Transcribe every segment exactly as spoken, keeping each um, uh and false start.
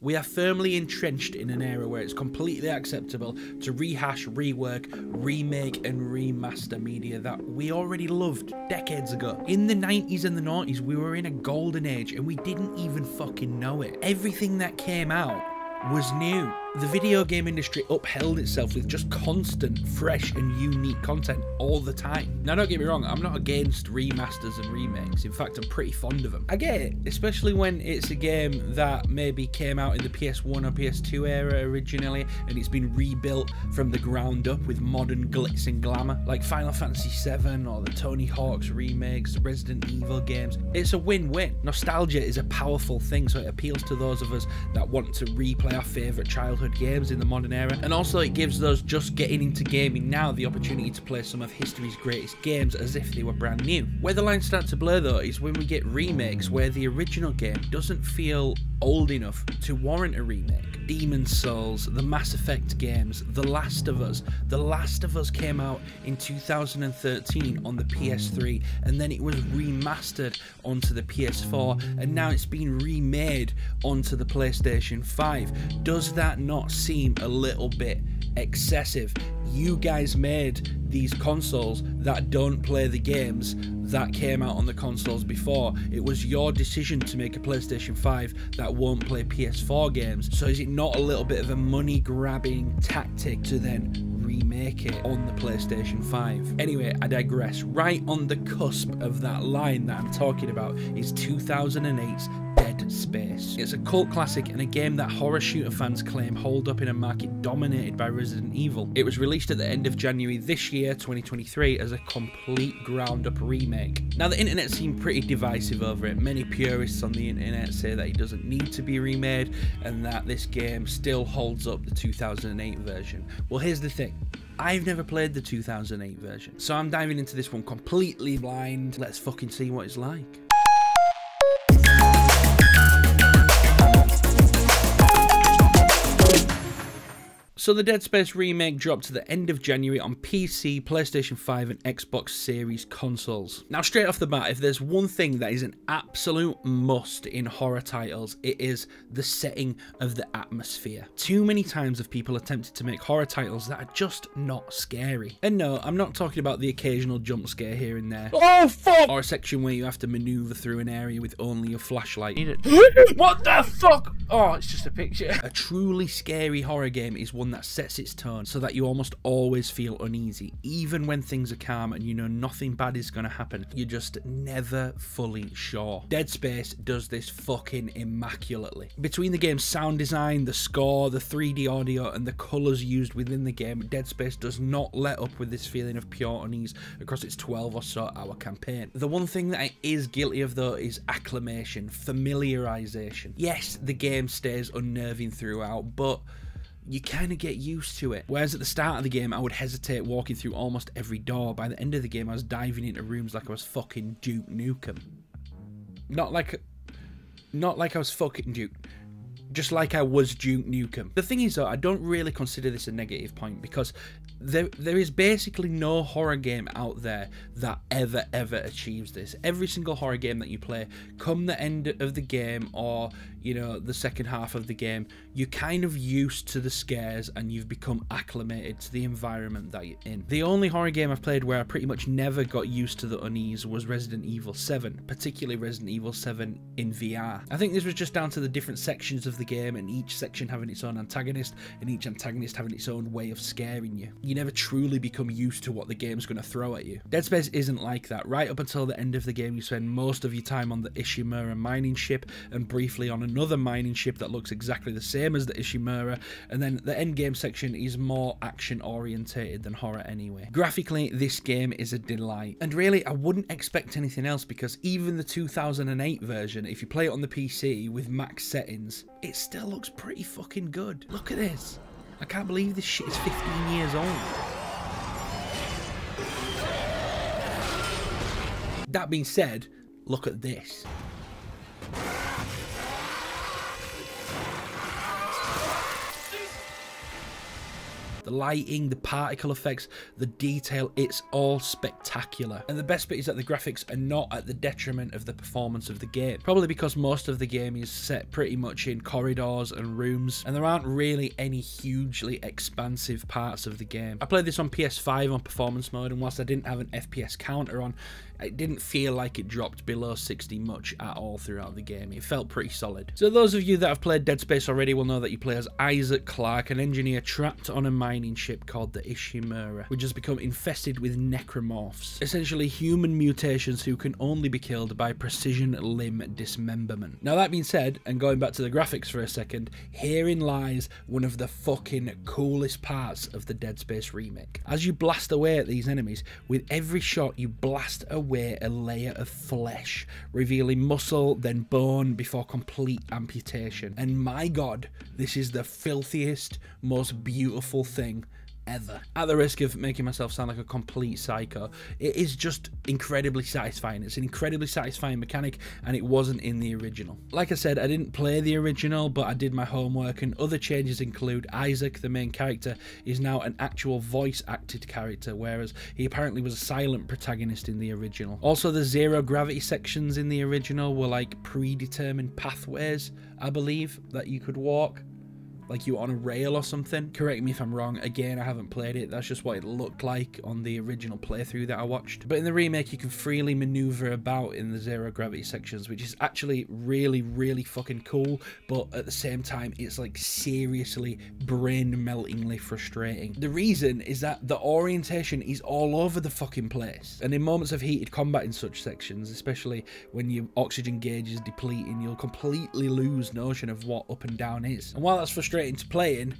We are firmly entrenched in an era where it's completely acceptable to rehash, rework, remake and remaster media that we already loved decades ago. In the nineties and the noughties, we were in a golden age and we didn't even fucking know it. Everything that came out was new. The video game industry upheld itself with just constant, fresh and unique content all the time. Now don't get me wrong, I'm not against remasters and remakes. In fact, I'm pretty fond of them. I get it, especially when it's a game that maybe came out in the P S one or P S two era originally and it's been rebuilt from the ground up with modern glitz and glamour, like Final Fantasy seven or the Tony Hawk's remakes, the Resident Evil games. It's a win-win. Nostalgia is a powerful thing, so it appeals to those of us that want to replay our favourite childhood games in the modern era, and also it gives those just getting into gaming now the opportunity to play some of history's greatest games as if they were brand new. Where the lines start to blur though is when we get remakes where the original game doesn't feel old enough to warrant a remake. Demon's Souls, the Mass Effect games, The Last of Us. The Last of Us came out in two thousand thirteen on the P S three and then it was remastered onto the P S four and now it's been remade onto the PlayStation five. Does that not seem a little bit excessive? You guys made these consoles that don't play the games that came out on the consoles before. It was your decision to make a PlayStation five that won't play P S four games. So is it not a little bit of a money grabbing tactic to then remake it on the PlayStation five? Anyway, I digress. Right on the cusp of that line that I'm talking about is two thousand eight's Dead Space. It's a cult classic and a game that horror shooter fans claim hold up in a market dominated by Resident Evil. It was released at the end of January this year, twenty twenty-three, as a complete ground-up remake. Now, the internet seemed pretty divisive over it. Many purists on the internet say that it doesn't need to be remade and that this game still holds up the two thousand eight version. Well, here's the thing. I've never played the two thousand eight version, so I'm diving into this one completely blind. Let's fucking see what it's like. So the Dead Space remake dropped to the end of January on P C, PlayStation five and Xbox Series consoles. Now straight off the bat, if there's one thing that is an absolute must in horror titles, it is the setting of the atmosphere. Too many times have people attempted to make horror titles that are just not scary. And no, I'm not talking about the occasional jump scare here and there. Oh fuck! Or a section where you have to maneuver through an area with only your flashlight. Need it. What the fuck? Oh, it's just a picture. A truly scary horror game is one that That sets its tone so that you almost always feel uneasy. Even when things are calm and you know nothing bad is going to happen, you're just never fully sure. Dead Space does this fucking immaculately. Between the game's sound design, the score, the three D audio and the colours used within the game, Dead Space does not let up with this feeling of pure unease across its twelve or so hour campaign. The one thing that it is guilty of though is acclimation, familiarisation. Yes, the game stays unnerving throughout, but you kind of get used to it. Whereas at the start of the game, I would hesitate walking through almost every door. By the end of the game, I was diving into rooms like I was fucking Duke Nukem. Not like... Not like I was fucking Duke... Just like I was Duke Nukem. The thing is though, I don't really consider this a negative point because there, there is basically no horror game out there that ever, ever achieves this. Every single horror game that you play, come the end of the game or, you know, the second half of the game, you're kind of used to the scares and you've become acclimated to the environment that you're in. The only horror game I've played where I pretty much never got used to the unease was Resident Evil seven, particularly Resident Evil seven in V R. I think this was just down to the different sections of the game and each section having its own antagonist and each antagonist having its own way of scaring you. You never truly become used to what the game's going to throw at you. Dead Space isn't like that. Right up until the end of the game, you spend most of your time on the Ishimura mining ship and briefly on another mining ship that looks exactly the same as the Ishimura, and then the end game section is more action orientated than horror anyway. Graphically, this game is a delight. And really, I wouldn't expect anything else because even the two thousand eight version, if you play it on the P C with max settings, it still looks pretty fucking good. Look at this. I can't believe this shit is fifteen years old. That being said, look at this. the lighting, the particle effects, the detail, it's all spectacular. And the best bit is that the graphics are not at the detriment of the performance of the game, probably because most of the game is set pretty much in corridors and rooms, and there aren't really any hugely expansive parts of the game. I played this on P S five on performance mode, and whilst I didn't have an F P S counter on, it didn't feel like it dropped below sixty much at all throughout the game. It felt pretty solid. So those of you that have played Dead Space already will know that you play as Isaac Clarke, an engineer trapped on a mining ship called the Ishimura, which has become infested with necromorphs, essentially human mutations who can only be killed by precision limb dismemberment. Now that being said, and going back to the graphics for a second, herein lies one of the fucking coolest parts of the Dead Space remake. As you blast away at these enemies, with every shot you blast away a layer of flesh, revealing muscle, then bone, before complete amputation. And my god, this is the filthiest, most beautiful thing ever. At the risk of making myself sound like a complete psycho, it is just incredibly satisfying. It's an incredibly satisfying mechanic, and it wasn't in the original. Like I said, I didn't play the original, but I did my homework, and other changes include Isaac, the main character, is now an actual voice acted character, whereas he apparently was a silent protagonist in the original. Also, the zero gravity sections in the original were like predetermined pathways, I believe, that you could walk. Like you were on a rail or something. Correct me if I'm wrong. Again, I haven't played it. That's just what it looked like on the original playthrough that I watched. But in the remake, you can freely maneuver about in the zero gravity sections, which is actually really, really fucking cool. But at the same time, it's like seriously brain-meltingly frustrating. The reason is that the orientation is all over the fucking place. And in moments of heated combat in such sections, especially when your oxygen gauge is depleting, you'll completely lose notion of what up and down is. And while that's frustrating, into playing,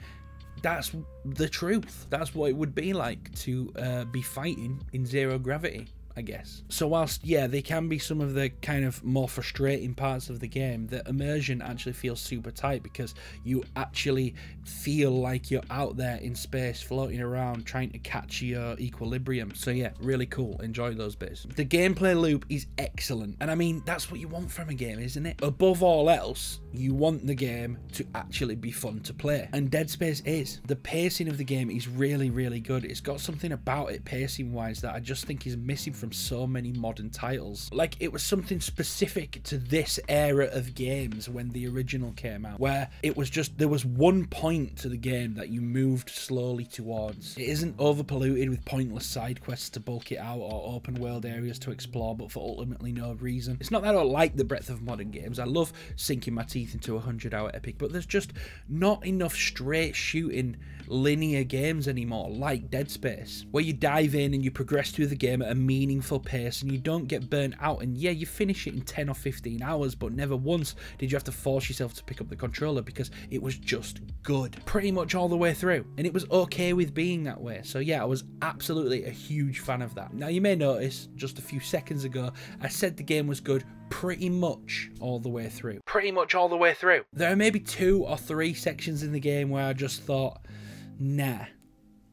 that's the truth. That's what it would be like to uh, be fighting in zero gravity, I guess. So whilst, yeah, they can be some of the kind of more frustrating parts of the game, the immersion actually feels super tight because you actually feel like you're out there in space floating around trying to catch your equilibrium. So yeah, really cool. Enjoy those bits. The gameplay loop is excellent. And I mean, that's what you want from a game, isn't it? Above all else, you want the game to actually be fun to play. And Dead Space is. The pacing of the game is really, really good. It's got something about it pacing-wise that I just think is missing from so many modern titles. Like, it was something specific to this era of games when the original came out, where it was just, there was one point to the game that you moved slowly towards. It isn't overpolluted with pointless side quests to bulk it out or open world areas to explore, but for ultimately no reason. It's not that I don't like the breadth of modern games. I love sinking my teeth into a hundred hour epic, but there's just not enough straight shooting linear games anymore like Dead Space, where you dive in and you progress through the game at a meaningful pace and you don't get burnt out. And yeah, you finish it in ten or fifteen hours, but never once did you have to force yourself to pick up the controller because it was just good pretty much all the way through, and it was okay with being that way. So yeah, I was absolutely a huge fan of that. Now you may notice just a few seconds ago I said the game was good pretty much all the way through. Pretty much all the way through. There are maybe two or three sections in the game where I just thought, nah,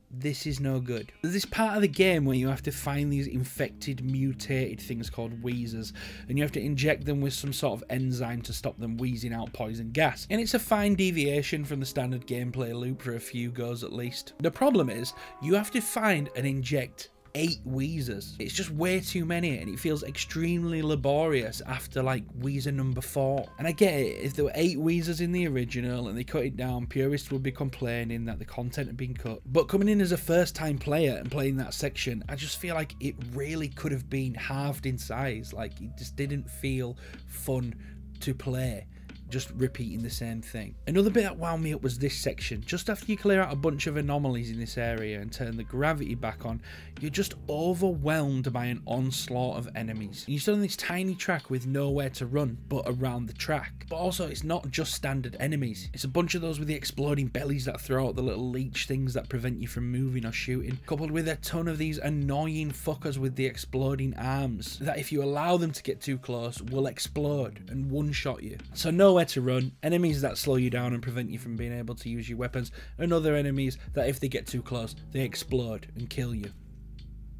this is no good. There's this part of the game where you have to find these infected, mutated things called wheezers, and you have to inject them with some sort of enzyme to stop them wheezing out poison gas. And it's a fine deviation from the standard gameplay loop for a few goes at least. The problem is, you have to find and inject eight wheezers. It's just way too many, and it feels extremely laborious after like wheezer number four. And I get it, if there were eight wheezers in the original and they cut it down, purists would be complaining that the content had been cut. But coming in as a first time player and playing that section, I just feel like it really could have been halved in size. Like, it just didn't feel fun to play, just repeating the same thing. Another bit that wound me up was this section. Just after you clear out a bunch of anomalies in this area and turn the gravity back on, you're just overwhelmed by an onslaught of enemies. And you're still on this tiny track with nowhere to run but around the track. But also, it's not just standard enemies. It's a bunch of those with the exploding bellies that throw out the little leech things that prevent you from moving or shooting, coupled with a ton of these annoying fuckers with the exploding arms that, if you allow them to get too close, will explode and one-shot you. So no where to run, enemies that slow you down and prevent you from being able to use your weapons, and other enemies that if they get too close they explode and kill you.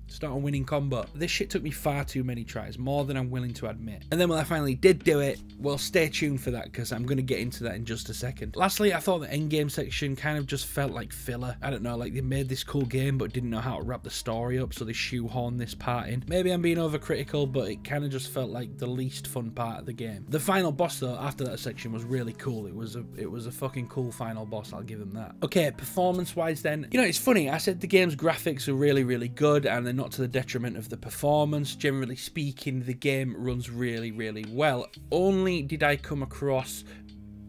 Start a winning combo. This shit took me far too many tries, more than I'm willing to admit. And then when I finally did do it, well, stay tuned for that, because I'm going to get into that in just a second. Lastly, I thought the endgame section kind of just felt like filler. I don't know, like they made this cool game but didn't know how to wrap the story up, so they shoehorned this part in. Maybe I'm being overcritical, but it kind of just felt like the least fun part of the game. The final boss, though, after that section was really cool. It was a, it was a fucking cool final boss, I'll give them that. Okay, performance-wise then, you know, it's funny. I said the game's graphics are really, really good, and they're not to the detriment of the performance. Generally speaking, the game runs really, really well. Only did I come across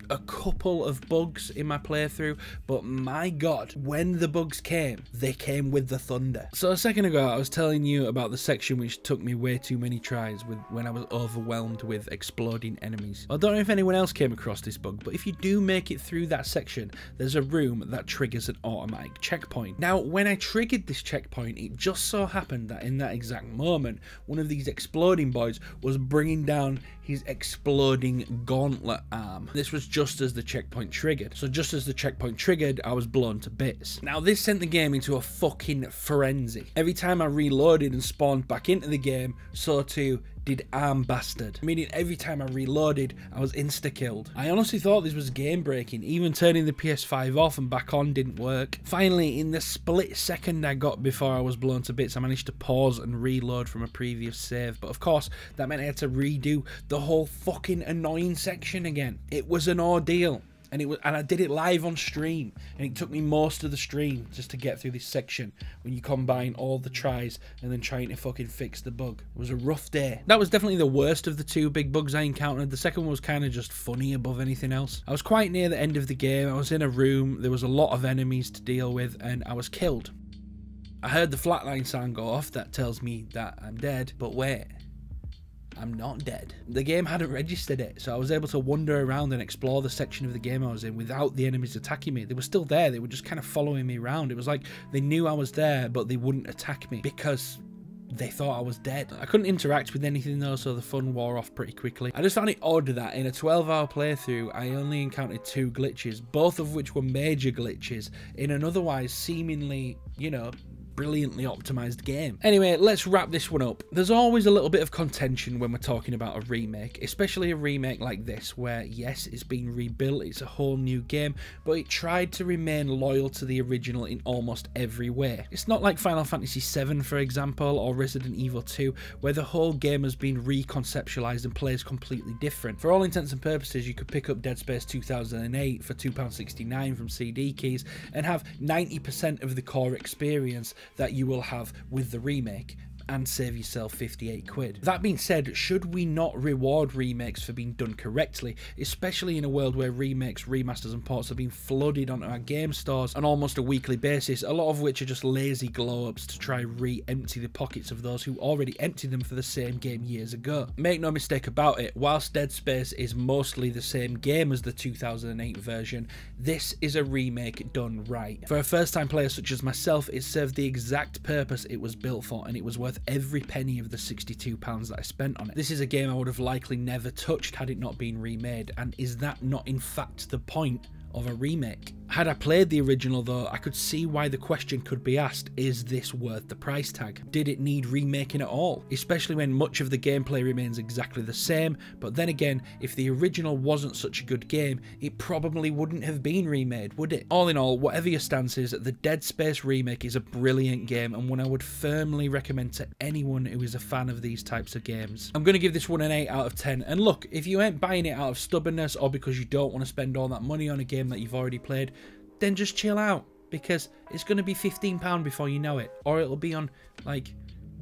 a couple of bugs in my playthrough, but my god, when the bugs came, they came with the thunder. So a second ago I was telling you about the section which took me way too many tries with when I was overwhelmed with exploding enemies. I don't know if anyone else came across this bug, but if you do make it through that section, there's a room that triggers an automatic checkpoint. Now when I triggered this checkpoint, it just so happened that in that exact moment, one of these exploding boys was bringing down his exploding gauntlet arm. This was just as the checkpoint triggered. So just as the checkpoint triggered, I was blown to bits. Now this sent the game into a fucking frenzy. Every time I reloaded and spawned back into the game, so too did Arm Bastard. Meaning every time I reloaded, I was insta-killed. I honestly thought this was game-breaking. Even turning the P S five off and back on didn't work. Finally, in the split second I got before I was blown to bits, I managed to pause and reload from a previous save. But of course, that meant I had to redo the whole fucking annoying section again. It was an ordeal. And it was, and I did it live on stream, and it took me most of the stream just to get through this section when you combine all the tries and then trying to fucking fix the bug. It was a rough day. That was definitely the worst of the two big bugs I encountered. The second one was kind of just funny above anything else. I was quite near the end of the game. I was in a room. There was a lot of enemies to deal with, and I was killed. I heard the flatline sound go off. That tells me that I'm dead, but wait, I'm not dead. The game hadn't registered it, so I was able to wander around and explore the section of the game I was in without the enemies attacking me. They were still there, they were just kind of following me around. It was like they knew I was there, but they wouldn't attack me because they thought I was dead. I couldn't interact with anything though, so the fun wore off pretty quickly. I just found it odd that in a twelve hour playthrough, I only encountered two glitches, both of which were major glitches in an otherwise seemingly, you know, brilliantly optimized game. Anyway, let's wrap this one up. There's always a little bit of contention when we're talking about a remake, especially a remake like this, where yes, it's been rebuilt, it's a whole new game, but it tried to remain loyal to the original in almost every way. It's not like Final Fantasy seven, for example, or Resident Evil two, where the whole game has been reconceptualized and plays completely different. For all intents and purposes, you could pick up Dead Space two thousand eight for two pounds sixty-nine from C D Keys and have ninety percent of the core experience that you will have with the remake and save yourself fifty-eight quid. That being said, should we not reward remakes for being done correctly, especially in a world where remakes, remasters and ports are being flooded onto our game stores on almost a weekly basis, a lot of which are just lazy glow-ups to try re-empty the pockets of those who already emptied them for the same game years ago? Make no mistake about it, whilst Dead Space is mostly the same game as the two thousand eight version, this is a remake done right. For a first-time player such as myself, it served the exact purpose it was built for, and it was worth every penny of the sixty-two pounds that I spent on it. This is a game I would have likely never touched had it not been remade, and is that not in fact the point of a remake? Had I played the original though, I could see why the question could be asked, is this worth the price tag? Did it need remaking at all? Especially when much of the gameplay remains exactly the same, but then again, if the original wasn't such a good game, it probably wouldn't have been remade, would it? All in all, whatever your stance is, the Dead Space remake is a brilliant game and one I would firmly recommend to anyone who is a fan of these types of games. I'm going to give this one an eight out of ten, and look, if you ain't buying it out of stubbornness or because you don't want to spend all that money on a game that you've already played, then just chill out, because it's going to be fifteen pounds before you know it, or it'll be on like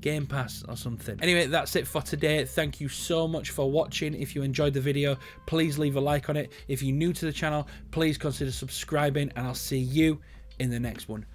Game Pass or something. Anyway, that's it for today. Thank you so much for watching. If you enjoyed the video, please leave a like on it. If you're new to the channel, please consider subscribing, and I'll see you in the next one.